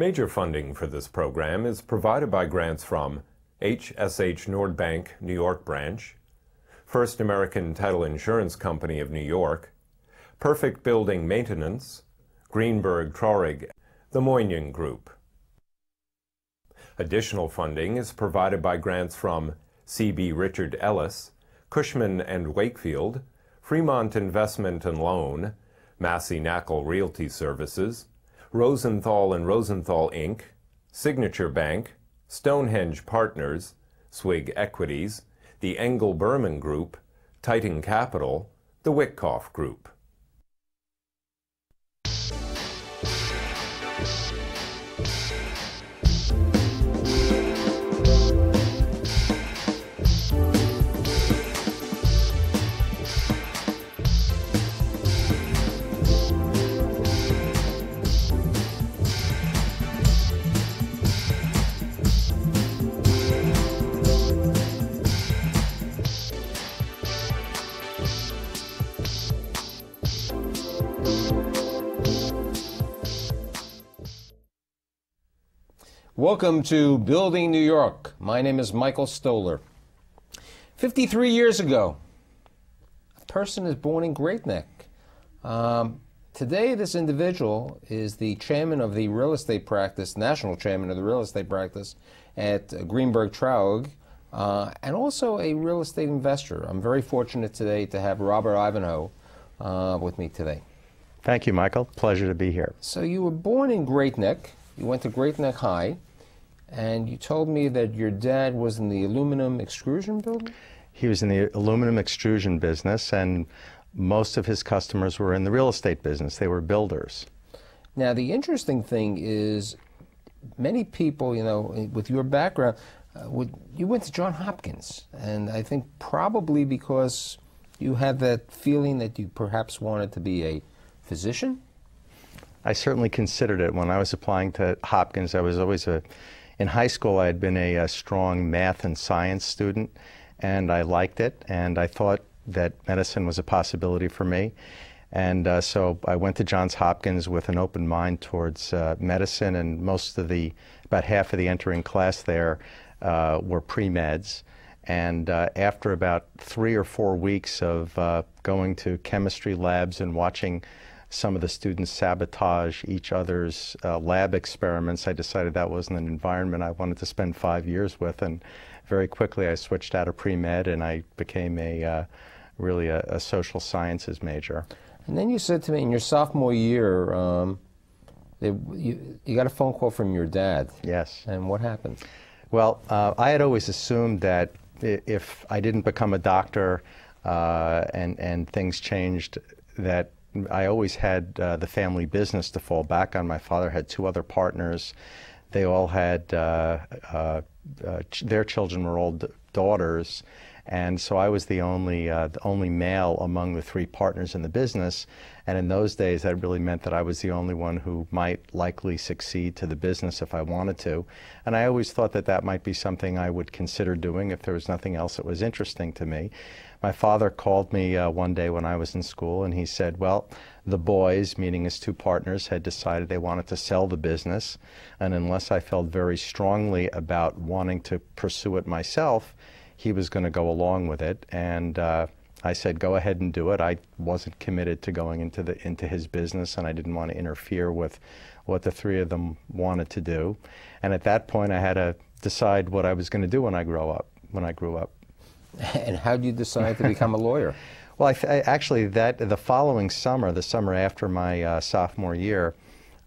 Major funding for this program is provided by grants from HSH Nordbank, New York Branch, First American Title Insurance Company of New York, Perfect Building Maintenance, Greenberg Traurig, the Moynihan Group. Additional funding is provided by grants from C.B. Richard Ellis, Cushman and Wakefield, Fremont Investment and Loan, Massey Nackle Realty Services, Rosenthal and Rosenthal Inc., Signature Bank, Stonehenge Partners, Swig Equities, the Engel-Berman Group, Titan Capital, the Wyckoff Group. Welcome to Building New York. My name is Michael Stoler. 53 years ago, a person is born in Great Neck. Today, this individual is the chairman of the real estate practice, national chairman of the real estate practice at Greenberg Traurig, and also a real estate investor. I'm very fortunate today to have Robert Ivanhoe with me today. Thank you, Michael. Pleasure to be here. So you were born in Great Neck. You went to Great Neck High. And you told me that your dad was in the aluminum extrusion building? He was in the aluminum extrusion business, and most of his customers were in the real estate business. They were builders. Now, the interesting thing is many people, you know, with your background, you went to Johns Hopkins, and I think probably because you had that feeling that you perhaps wanted to be a physician? I certainly considered it. When I was applying to Hopkins, I was always a... In high school, I had been a strong math and science student, and I liked it, and I thought that medicine was a possibility for me. And so I went to Johns Hopkins with an open mind towards medicine, and most of the, about half of the entering class there were pre-meds. And after about 3 or 4 weeks of going to chemistry labs and watching some of the students sabotage each other's lab experiments, I decided that wasn't an environment I wanted to spend 5 years with, and very quickly I switched out of pre-med and I became really a social sciences major. And then you said to me in your sophomore year, you got a phone call from your dad. Yes. And what happened? Well, I had always assumed that if I didn't become a doctor and things changed, that I always had the family business to fall back on. My father had 2 other partners. They all had, their children were all daughters, and so I was the only male among the 3 partners in the business, and in those days that really meant that I was the only one who might likely succeed to the business if I wanted to, and I always thought that that might be something I would consider doing if there was nothing else that was interesting to me. My father called me one day when I was in school, and he said, well, the boys, meaning his 2 partners, had decided they wanted to sell the business, and unless I felt very strongly about wanting to pursue it myself, he was going to go along with it. And I said, go ahead and do it. I wasn't committed to going into his business, and I didn't want to interfere with what the 3 of them wanted to do. And at that point, I had to decide what I was going to do when I grew up. And how did you decide to become a lawyer? Well, actually, the following summer, the summer after my sophomore year,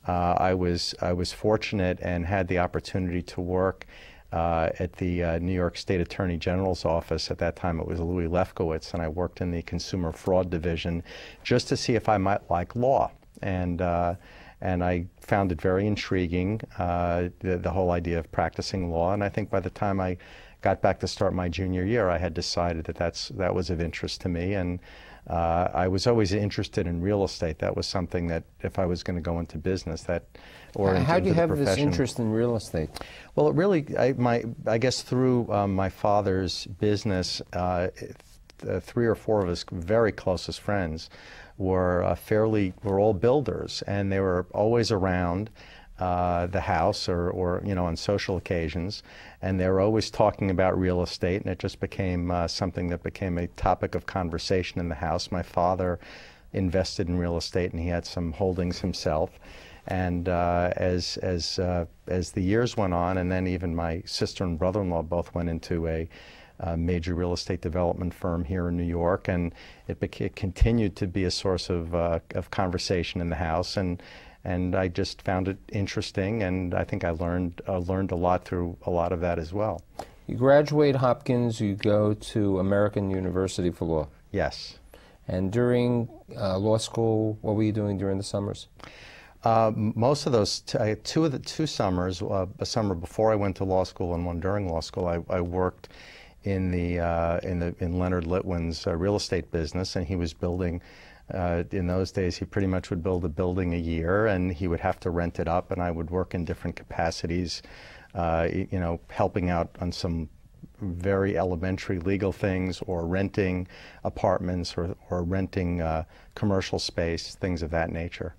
I was fortunate and had the opportunity to work at the New York State Attorney General's office. At that time, it was Louis Lefkowitz, and I worked in the Consumer Fraud Division just to see if I might like law. And I found it very intriguing, the whole idea of practicing law. And I think by the time I got back to start my junior year, I had decided that that was of interest to me, and I was always interested in real estate. That was something that if I was going to go into business, that or how do you have this interest in real estate? Well, it really, I guess through my father's business, 3 or 4 of his very closest friends were all builders, and they were always around. the house or you know, on social occasions, and they were always talking about real estate, and it just became something that became a topic of conversation in the house. My father invested in real estate, and he had some holdings himself. And as the years went on, and then even my sister and brother-in-law both went into a major real estate development firm here in New York, and it continued to be a source of conversation in the house. And I just found it interesting, and I think I learned a lot through a lot of that as well. You graduate Hopkins, you go to American University for law. Yes. And during law school, what were you doing during the summers? Most of those, two summers, a summer before I went to law school and one during law school, I worked in Leonard Litwin's real estate business, and he was building. In those days, he pretty much would build a building a year, and he would have to rent it up, and I would work in different capacities, you know, helping out on some very elementary legal things, or renting apartments, or renting commercial space, things of that nature.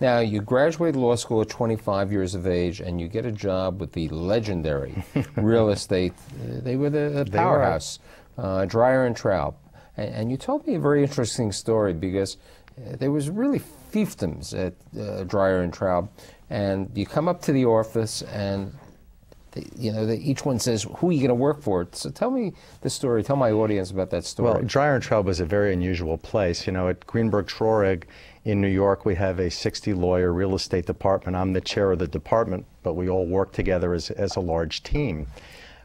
Now, you graduate law school at 25 years of age, and you get a job with the legendary real estate. They were the powerhouse, Dreyer and Traub. And you told me a very interesting story, because there was really fiefdoms at Dreyer and Traub, and you come up to the office, and you know, each one says, who are you going to work for? So tell me the story. Tell my audience about that story. Well, Dreyer and Traub was a very unusual place. You know, at Greenberg Traurig in New York, we have a 60-lawyer real estate department. I'm the chair of the department, but we all work together as a large team.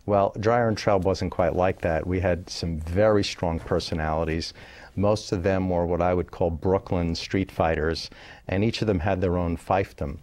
Well, Dreyer and Traub wasn't quite like that. We had some very strong personalities. Most of them were what I would call Brooklyn street fighters, and each of them had their own fiefdom.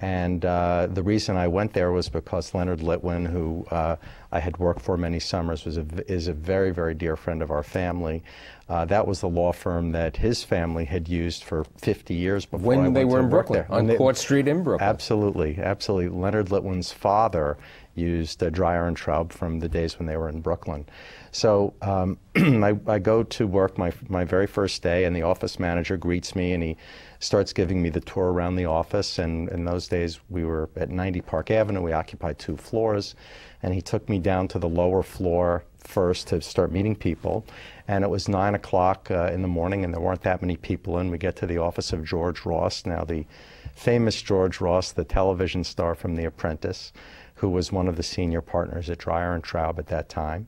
And the reason I went there was because Leonard Litwin, who I had worked for many summers, is a very, very dear friend of our family. That was the law firm that his family had used for 50 years before when they were in Brooklyn, on Court Street in Brooklyn. Absolutely, absolutely. Leonard Litwin's father used Dreyer and Traub from the days when they were in Brooklyn. So I go to work my very first day, and the office manager greets me, and he starts giving me the tour around the office. And in those days, we were at 90 Park Avenue. We occupied 2 floors. And he took me down to the lower floor first to start meeting people. And it was 9 o'clock in the morning, and there weren't that many people in. We get to the office of George Ross, now the famous George Ross, the television star from The Apprentice, who was one of the senior partners at Dreyer and Traub at that time.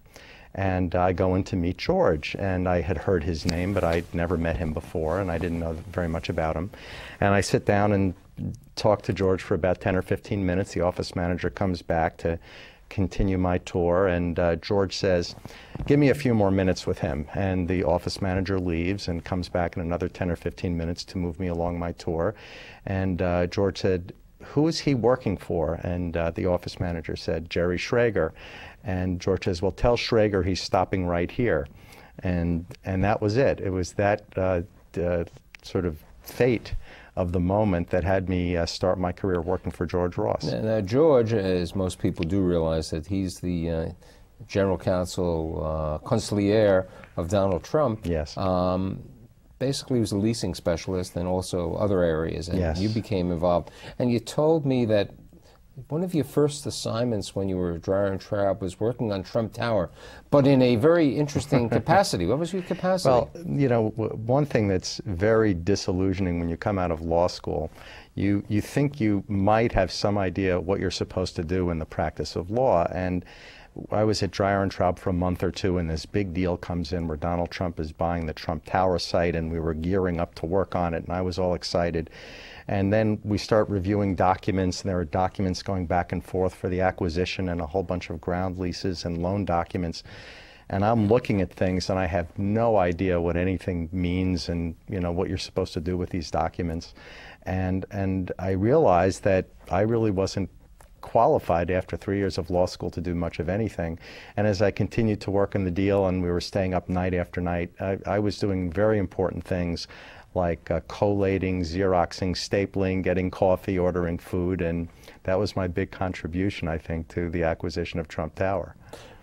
And I go in to meet George, and I had heard his name, but I'd never met him before, and I didn't know very much about him. And I sit down and talk to George for about 10 or 15 minutes. The office manager comes back to continue my tour, and George says, give me a few more minutes with him. And the office manager leaves and comes back in another 10 or 15 minutes to move me along my tour. And George said, who is he working for? And the office manager said, Jerry Schrager. And George says, well, tell Schrager he's stopping right here. And that was it. It was that sort of fate of the moment that had me start my career working for George Ross. Now, George, as most people do realize, that he's the general counsel, consigliere of Donald Trump. Yes. Basically, he was a leasing specialist and also other areas, and yes, you became involved. And you told me that one of your first assignments when you were at Dreyer and Traub was working on Trump Tower, but in a very interesting capacity. What was your capacity? Well, you know, one thing that's very disillusioning when you come out of law school, you think you might have some idea what you're supposed to do in the practice of law. And I was at Dreyer and Traub for a month or two, and this big deal comes in where Donald Trump is buying the Trump Tower site, and we were gearing up to work on it, and I was all excited. And then we start reviewing documents, and there are documents going back and forth for the acquisition and a whole bunch of ground leases and loan documents. And I'm looking at things, and I have no idea what anything means and, you know, what you're supposed to do with these documents. And I realized that I really wasn't qualified after 3 years of law school to do much of anything. And as I continued to work in the deal, and we were staying up night after night, I was doing very important things like collating, Xeroxing, stapling, getting coffee, ordering food, and that was my big contribution, I think, to the acquisition of Trump Tower.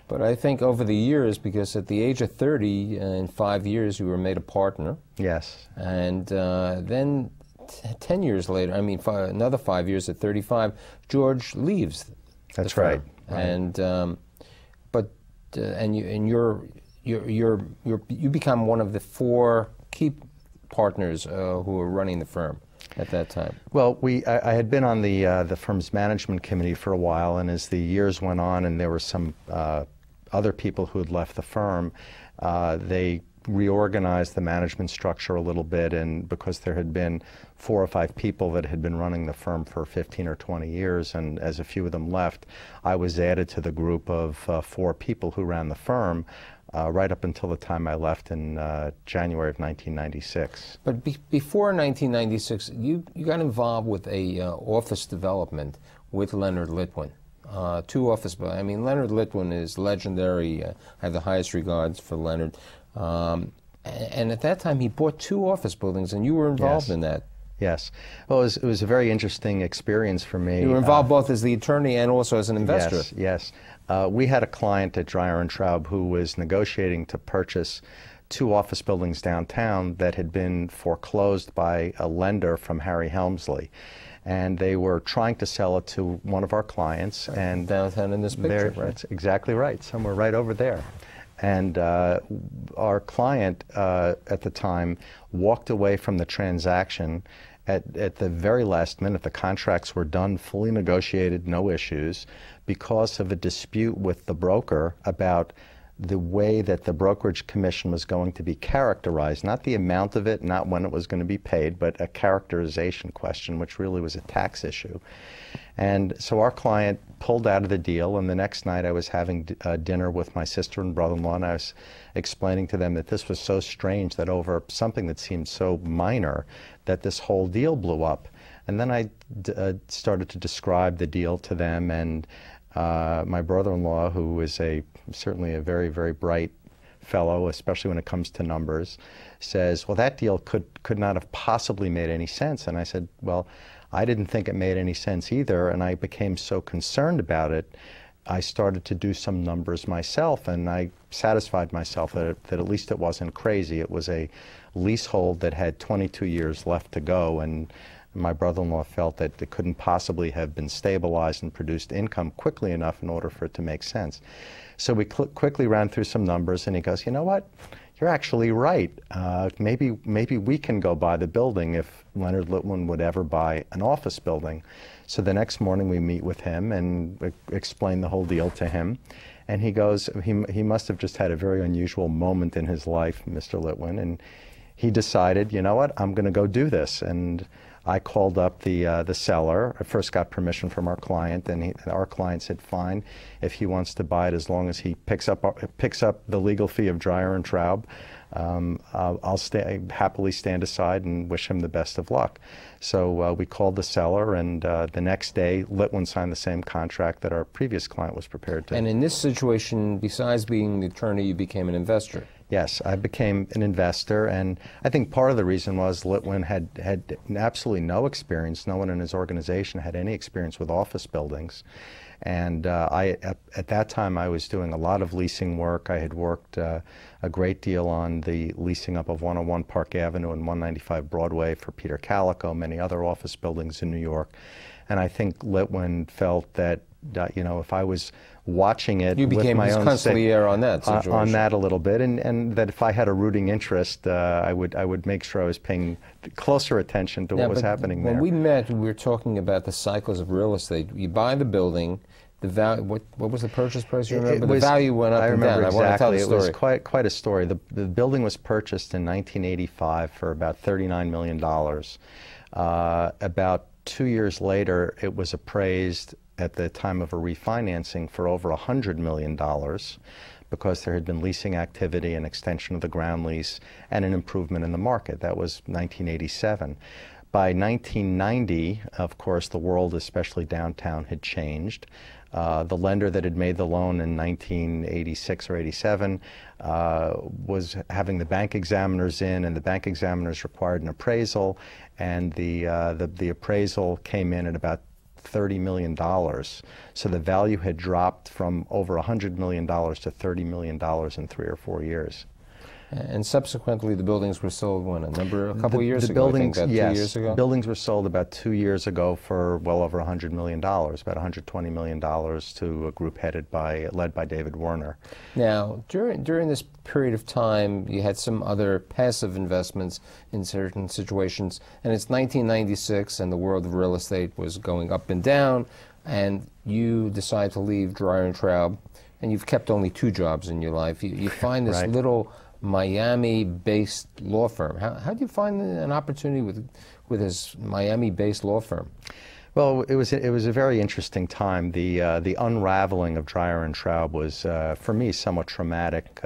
But I think over the years, because at the age of 30, in 5 years, you were made a partner. Yes. And then 10 years later, I mean, another 5 years at 35, George leaves. That's right. And you become one of the four key partners who are running the firm at that time. Well, I had been on the firm's management committee for a while, and as the years went on, and there were some other people who had left the firm, they reorganized the management structure a little bit, and because there had been 4 or 5 people that had been running the firm for 15 or 20 years, and as a few of them left, I was added to the group of 4 people who ran the firm right up until the time I left in January of 1996. But before 1996, you got involved with a office development with Leonard Litwin. 2 office, I mean, Leonard Litwin is legendary. I have the highest regards for Leonard. And at that time, he bought 2 office buildings, and you were involved in that. Yes. Well, it was a very interesting experience for me. You were involved both as the attorney and also as an investor. Yes, yes. We had a client at Dreyer and Traub who was negotiating to purchase 2 office buildings downtown that had been foreclosed by a lender from Harry Helmsley. And they were trying to sell it to one of our clients. And downtown in this picture, right? That's exactly right. Somewhere right over there. And our client at the time walked away from the transaction at the very last minute. The contracts were done, fully negotiated, no issues, because of a dispute with the broker about the way that the brokerage commission was going to be characterized, not the amount of it, not when it was going to be paid, but a characterization question, which really was a tax issue. And so our client pulled out of the deal, and the next night I was having dinner with my sister and brother-in-law, and I was explaining to them that this was so strange that over something that seemed so minor that this whole deal blew up. And then I started to describe the deal to them, and my brother-in-law, who is certainly a very, very bright fellow, especially when it comes to numbers, says, well, that deal could not have possibly made any sense. And I said, well, I didn't think it made any sense either, and I became so concerned about it, I started to do some numbers myself, and I satisfied myself that at least it wasn't crazy. It was a leasehold that had 22 years left to go, and my brother-in-law felt that it couldn't possibly have been stabilized and produced income quickly enough in order for it to make sense. So we quickly ran through some numbers, and he goes, you know what? You're actually right. Maybe we can go buy the building if Leonard Litwin would ever buy an office building. So the next morning we meet with him and explain the whole deal to him. And he goes, he must have just had a very unusual moment in his life, Mr. Litwin, and he decided, you know what, I'm going to go do this. And I called up the seller. I first got permission from our client, and our client said, fine, if he wants to buy it, as long as he picks up the legal fee of Dreyer and Traub, I happily stand aside and wish him the best of luck. So we called the seller, and the next day, Litwin signed the same contract that our previous client was prepared to. And in this situation, besides being the attorney, you became an investor. Yes, I became an investor, and I think part of the reason was Litwin had absolutely no experience. No one in his organization had any experience with office buildings. And at that time, I was doing a lot of leasing work. I had worked a great deal on the leasing up of 101 Park Avenue and 195 Broadway for Peter Calico, many other office buildings in New York. And I think Litwin felt that, you know, if I was watching it, you became his consigliere on that situation. On that a little bit, and that if I had a rooting interest, I would make sure I was paying closer attention to what was happening there. When we met, we were talking about the cycles of real estate. You buy the building, the value. What was the purchase price? You remember? The value went up and down. I want to tell the story. It was quite a story. The building was purchased in 1985 for about $39 million. About 2 years later, it was appraised at the time of a refinancing for over $100 million, because there had been leasing activity, an extension of the ground lease, and an improvement in the market. That was 1987. By 1990, of course, the world, especially downtown, had changed. The lender that had made the loan in 1986 or 87 was having the bank examiners in, and the bank examiners required an appraisal, and the appraisal came in at about $30 million. So the value had dropped from over $100 million to $30 million in 3 or 4 years. And subsequently, the buildings were sold a couple of years ago, I think, 2 years ago? Buildings were sold about 2 years ago for well over $100 million, about $120 million to a group led by David Werner. Now, during this period of time, you had some other passive investments in certain situations, and it's 1996, and the world of real estate was going up and down, and you decide to leave Dreyer and Traub, and you've kept only 2 jobs in your life. You find this right. little Miami-based law firm. How do you find an opportunity with this Miami-based law firm? Well, it was a very interesting time. The unraveling of Dreyer and Traub was for me somewhat traumatic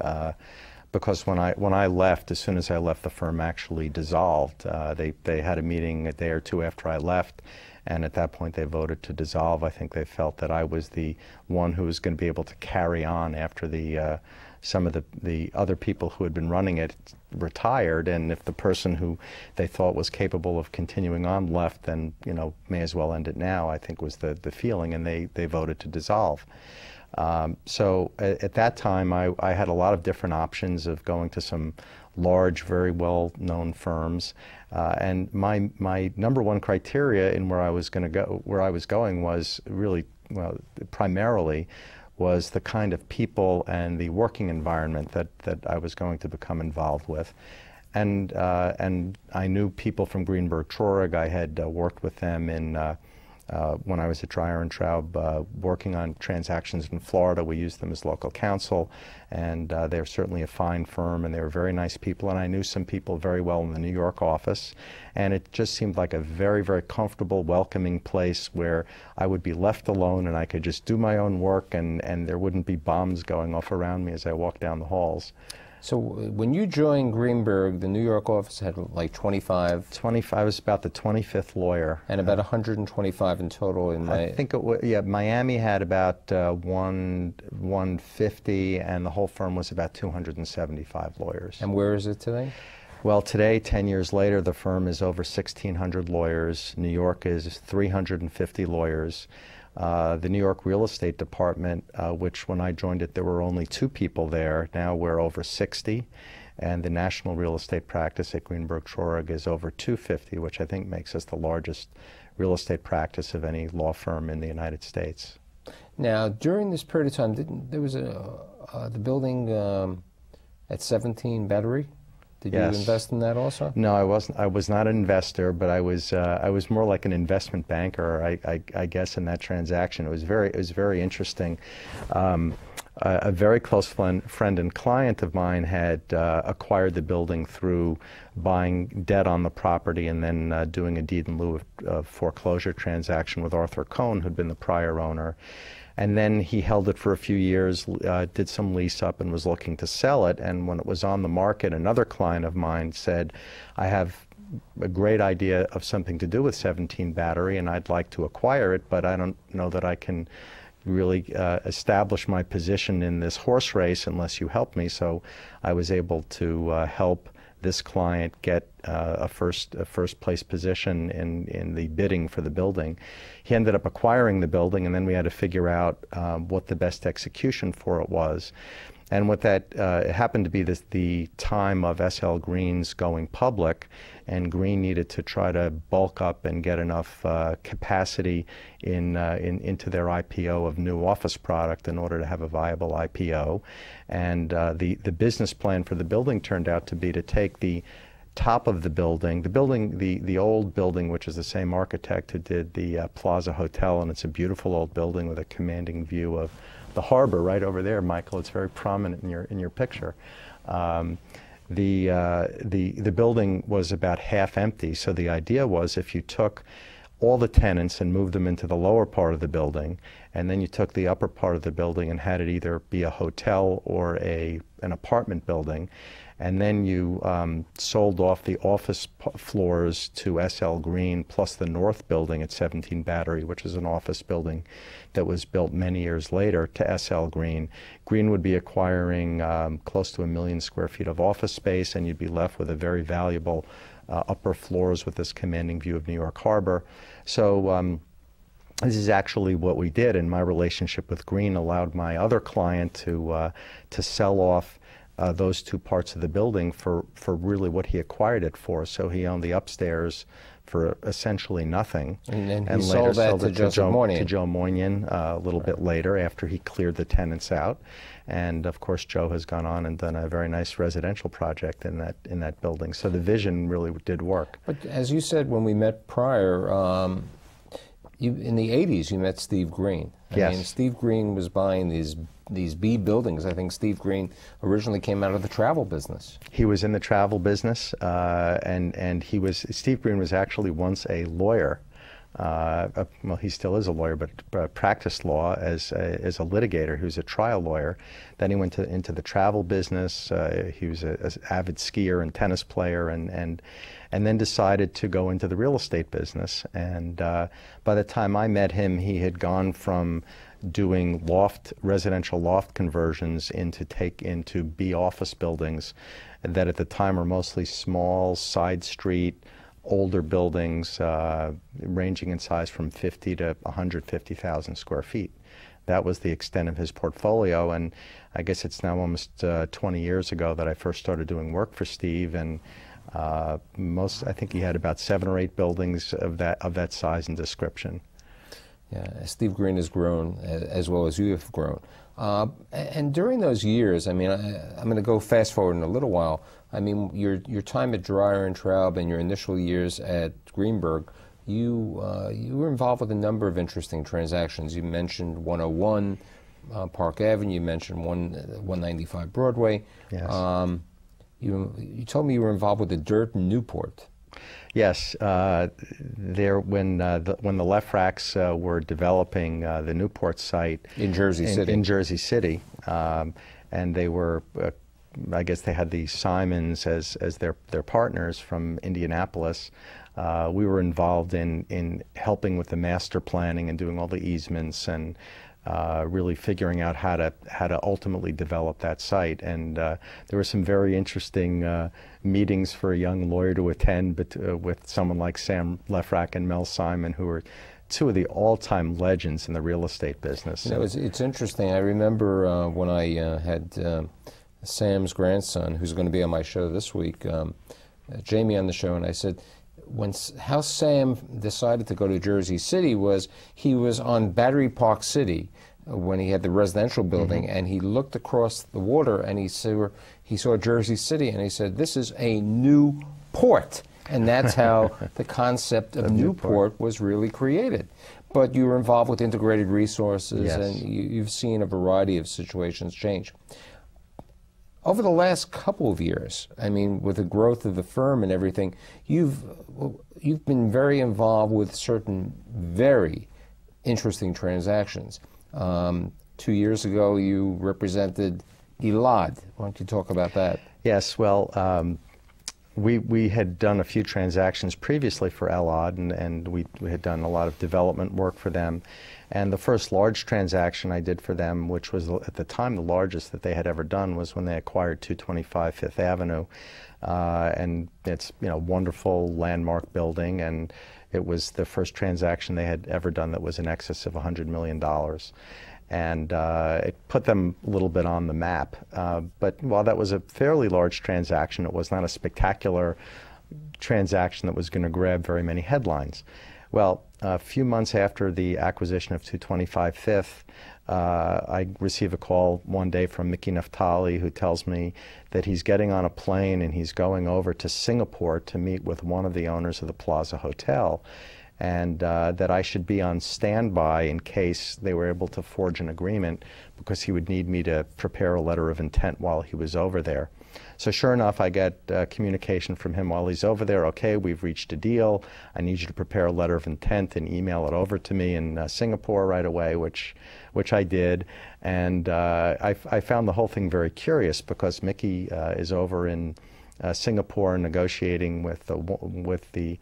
because when I left, as soon as I left, the firm actually dissolved. They had a meeting a day or two after I left, and at that point they voted to dissolve. I think they felt that I was the one who was going to be able to carry on after the some of the other people who had been running it retired, and if the person who they thought was capable of continuing on left, then, you know, may as well end it now, I think was the feeling, and they voted to dissolve. So at that time I had a lot of different options of going to some large, very well-known firms, and my number one criteria in where I was going was really, well, primarily was the kind of people and the working environment that I was going to become involved with. And I knew people from Greenberg Traurig. I had worked with them in when I was at Dreyer and Traub working on transactions in Florida. We used them as local counsel, and they were certainly a fine firm, and they were very nice people, and I knew some people very well in the New York office, and it just seemed like a very, very comfortable, welcoming place where I would be left alone and I could just do my own work, and there wouldn't be bombs going off around me as I walked down the halls. So when you joined Greenberg, the New York office had like 25. I was about the 25th lawyer, and about 125 in total. In I think it was, yeah. Miami had about 150, and the whole firm was about 275 lawyers. And where is it today? Well, today, 10 years later, the firm is over 1,600 lawyers. New York is 350 lawyers. The New York Real Estate Department, which when I joined it, there were only 2 people there. Now we're over 60. And the National Real Estate practice at Greenberg Traurig is over 250, which I think makes us the largest real estate practice of any law firm in the United States. Now, during this period of time, there was the building at 17 Battery? Did yes. you invest in that also? No, I wasn't. I was not an investor, but I was more like an investment banker, I guess, in that transaction. It was very interesting. A very close friend and client of mine had acquired the building through buying debt on the property and then doing a deed in lieu of foreclosure transaction with Arthur Cohn, who'd been the prior owner. And then he held it for a few years, did some lease up, and was looking to sell it. And when it was on the market, another client of mine said, I have a great idea of something to do with 17 Battery, and I'd like to acquire it, but I don't know that I can really establish my position in this horse race unless you help me. So I was able to help this client get a first place position in the bidding for the building. He ended up acquiring the building, and then we had to figure out what the best execution for it was. And with that, it happened to be the time of S.L. Green's going public, and Green needed to try to bulk up and get enough capacity into their IPO of new office product in order to have a viable IPO. And the business plan for the building turned out to be to take the top of the old building, which is the same architect who did the Plaza Hotel, and it's a beautiful old building with a commanding view of the harbor right over there, Michael. It's very prominent in your picture. The building was about half empty, so the idea was if you took all the tenants and moved them into the lower part of the building, and then you took the upper part of the building and had it either be a hotel or an apartment building, and then you sold off the office floors to S.L. Green plus the north building at 17 Battery, which is an office building that was built many years later, to S.L. Green. Green would be acquiring close to 1 million square feet of office space, and you'd be left with a very valuable upper floors with this commanding view of New York Harbor. So this is actually what we did, and my relationship with Green allowed my other client to sell off those two parts of the building for really what he acquired it for. So he owned the upstairs for essentially nothing, and later sold it to Joe Moynihan a little bit later after he cleared the tenants out. And of course, Joe has gone on and done a very nice residential project in that building. So the vision really did work. But as you said when we met prior, you, in the 80s, you met Steve Green. I mean, Steve Green was buying these B buildings. I think Steve Green originally came out of the travel business. He was in the travel business, and he was, Steve Green was actually once a lawyer. Well, he still is a lawyer, but practiced law as a litigator. He was a trial lawyer. Then he went into the travel business. He was an avid skier and tennis player, and then decided to go into the real estate business. And by the time I met him, he had gone from doing loft, residential loft conversions into B office buildings that at the time were mostly small side street, older buildings ranging in size from 50 to 150,000 square feet. That was the extent of his portfolio, and I guess it's now almost 20 years ago that I first started doing work for Steve, and I think he had about 7 or 8 buildings of that size and description. Yeah, Steve Green has grown as well as you have grown. And during those years, I mean, I'm going to go fast forward in a little while. I mean, your time at Dreyer and Traub and your initial years at Greenberg, you were involved with a number of interesting transactions. You mentioned 101 Park Avenue. You mentioned 195 Broadway. Yes. You told me you were involved with the Dirt in Newport. Yes, when the LeFraks were developing the Newport site in Jersey City, and they were, I guess they had the Simons as their partners from Indianapolis. We were involved in helping with the master planning and doing all the easements and really figuring out how to ultimately develop that site, and there were some very interesting meetings for a young lawyer to attend, but with someone like Sam Lefrak and Mel Simon, who were two of the all-time legends in the real estate business. You know, it's interesting. I remember when I had Sam's grandson, who's going to be on my show this week, Jamie, on the show, and I said, how Sam decided to go to Jersey City was he was on Battery Park City when he had the residential building, and he looked across the water and he saw Jersey City, and he said, "This is a new port," and that's how the concept of Newport was really created. But you were involved with integrated resources, and you've seen a variety of situations change. Over the last couple of years, I mean, with the growth of the firm and everything, you've been very involved with certain very interesting transactions. 2 years ago, you represented Elad. Why don't you talk about that? Yes, well, we had done a few transactions previously for Elad, and we had done a lot of development work for them. And the first large transaction I did for them, which was at the time the largest that they had ever done, was when they acquired 225 Fifth Avenue. And it's, you know, wonderful landmark building, and it was the first transaction they had ever done that was in excess of $100 million. And it put them a little bit on the map. But while that was a fairly large transaction, it was not a spectacular transaction that was going to grab very many headlines. Well, a few months after the acquisition of 225 Fifth, I receive a call one day from Mickey Naftali, who tells me that he's getting on a plane and he's going over to Singapore to meet with one of the owners of the Plaza Hotel, and that I should be on standby in case they were able to forge an agreement, because he would need me to prepare a letter of intent while he was over there. So sure enough, I get communication from him while he's over there. Okay, we've reached a deal. I need you to prepare a letter of intent and email it over to me in Singapore right away, which I did. And I found the whole thing very curious, because Mickey is over in Singapore negotiating with the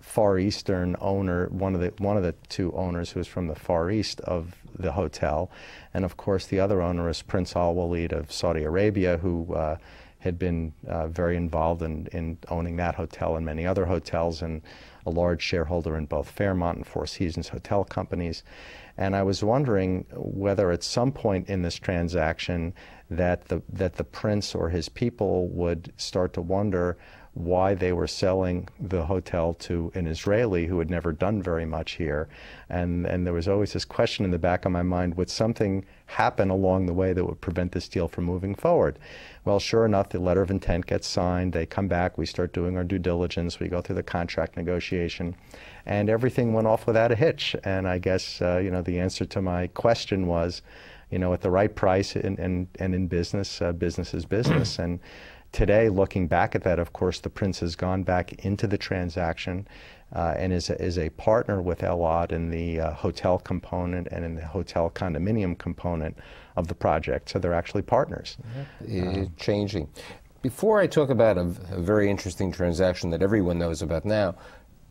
Far Eastern owner, one of the two owners who is from the Far East of the hotel, and of course the other owner is Prince Al-Walid of Saudi Arabia, who had been very involved in owning that hotel and many other hotels, and a large shareholder in both Fairmont and Four Seasons hotel companies. And I was wondering whether at some point in this transaction that the prince or his people would start to wonder why they were selling the hotel to an Israeli who had never done very much here. And there was always this question in the back of my mind, would something happen along the way that would prevent this deal from moving forward? Well, sure enough, the letter of intent gets signed, they come back, we start doing our due diligence, we go through the contract negotiation, and everything went off without a hitch. And I guess, you know, the answer to my question was, you know, at the right price and in business, business is business. And today, looking back at that, of course, the prince has gone back into the transaction and is a partner with Elad in the hotel component and in the hotel condominium component of the project. So they're actually partners. Mm-hmm. Changing. Before I talk about a very interesting transaction that everyone knows about now,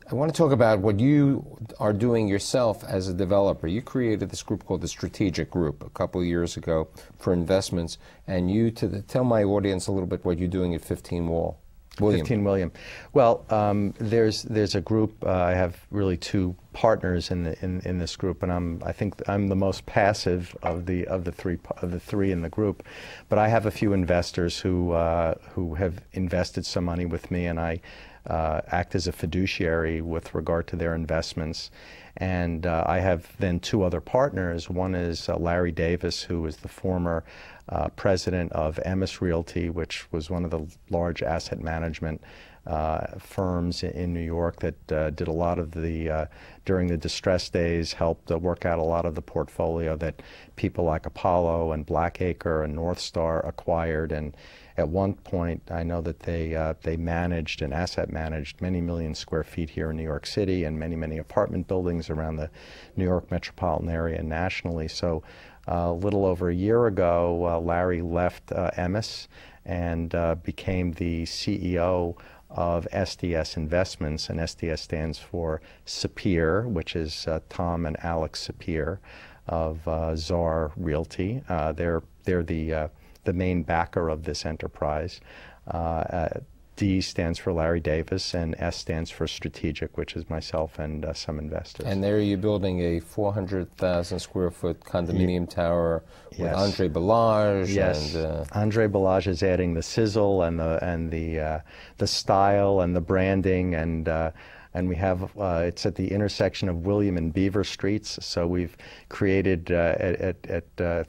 I want to talk about what you are doing yourself as a developer. You created this group called the Strategic Group a couple of years ago for investments, and you tell my audience a little bit what you're doing at 15 William. Well, there's a group. I have really two partners in this group, and I think I'm the most passive of the three in the group. But I have a few investors who have invested some money with me, and I act as a fiduciary with regard to their investments. And I have then two other partners. One is Larry Davis, who is the former president of Emmis Realty, which was one of the large asset management firms in New York that did a lot of the, during the distress days, helped work out a lot of the portfolio that people like Apollo and Blackacre and North Star acquired. And at one point, I know that they managed and asset managed many million square feet here in New York City and many, many apartment buildings around the New York metropolitan area and nationally. So a little over a year ago, Larry left Emmis and became the CEO of SDS Investments, and SDS stands for Sapir, which is Tom and Alex Sapir of Czar Realty. They're the main backer of this enterprise. D stands for Larry Davis, and S stands for Strategic, which is myself and some investors. And there you're building a 400,000 square foot condominium tower with Andre Balazs. Yes. And, Andre Balazs is adding the sizzle and the style and the branding, and we have it's at the intersection of William and Beaver Streets. So we've created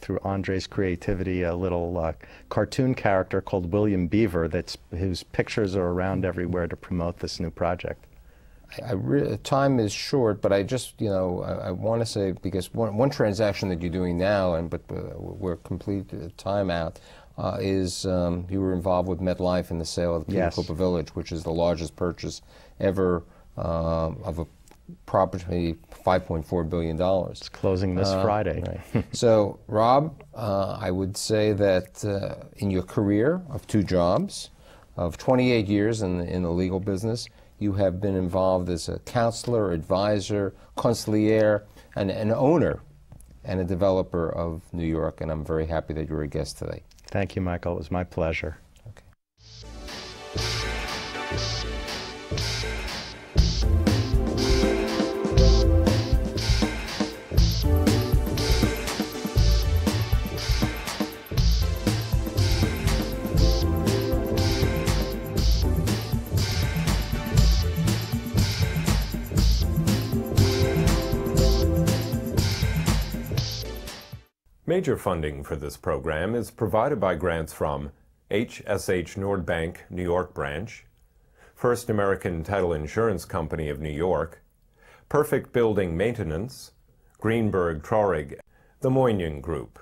through Andre's creativity a little cartoon character called William Beaver whose pictures are around everywhere to promote this new project. Time is short, but I just, you know, I want to say, because one transaction that you're doing now, but we're complete time out. Is you were involved with MetLife in the sale of the Pensacola Village, which is the largest purchase ever. Of a property, $5.4 billion. It's closing this Friday. Right. So, Rob, I would say that in your career of two jobs, of 28 years in the legal business, you have been involved as a counselor, advisor, consigliere, and an owner and a developer of New York, and I'm very happy that you were a guest today. Thank you, Michael. It was my pleasure. Okay. Major funding for this program is provided by grants from HSH Nordbank, New York Branch, First American Title Insurance Company of New York, Perfect Building Maintenance, Greenberg Traurig, the Moynihan Group.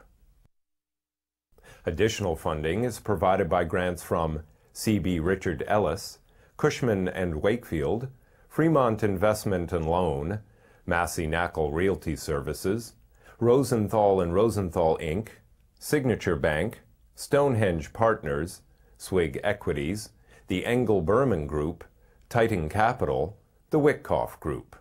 Additional funding is provided by grants from C.B. Richard Ellis, Cushman and Wakefield, Fremont Investment and Loan, Massey-Nackle Realty Services, Rosenthal and Rosenthal Inc., Signature Bank, Stonehenge Partners, Swig Equities, the Engel Berman Group, Titan Capital, the Wyckoff Group.